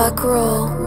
Buckroll.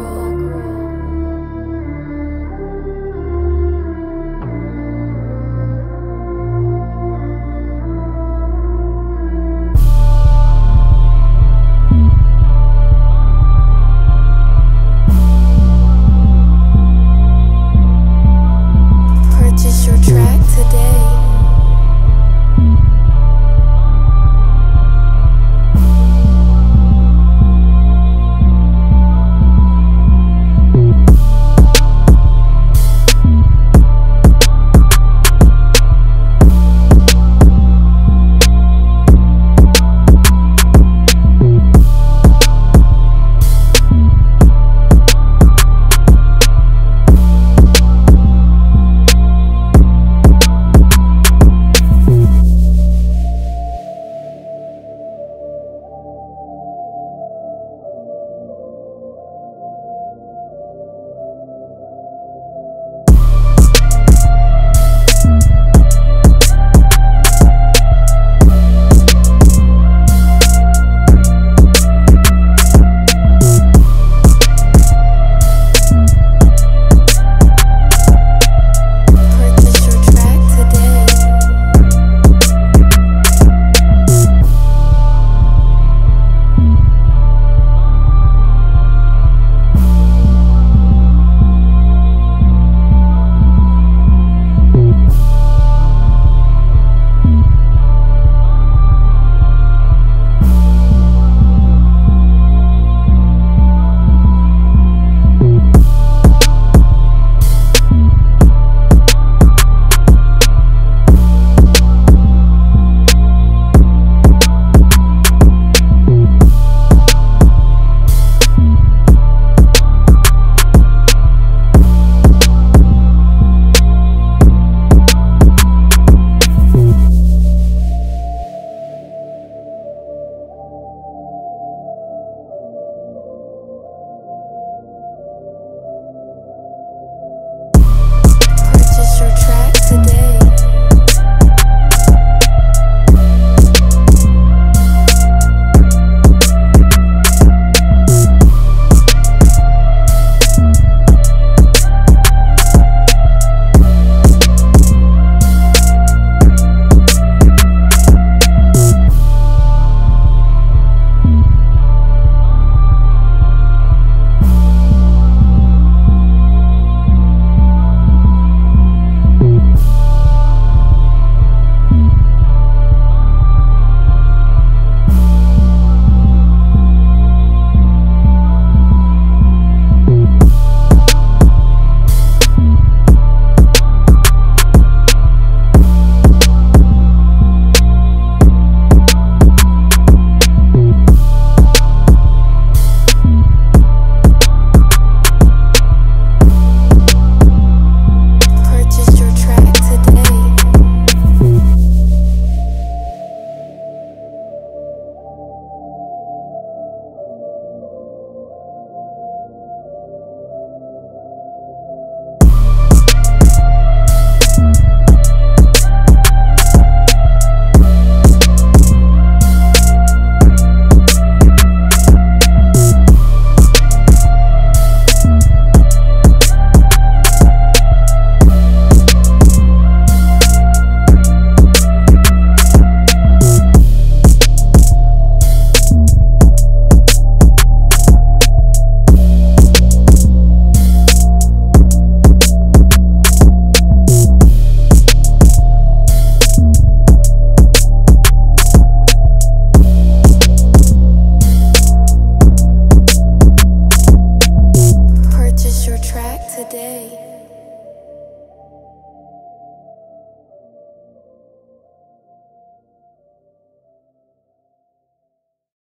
Track today.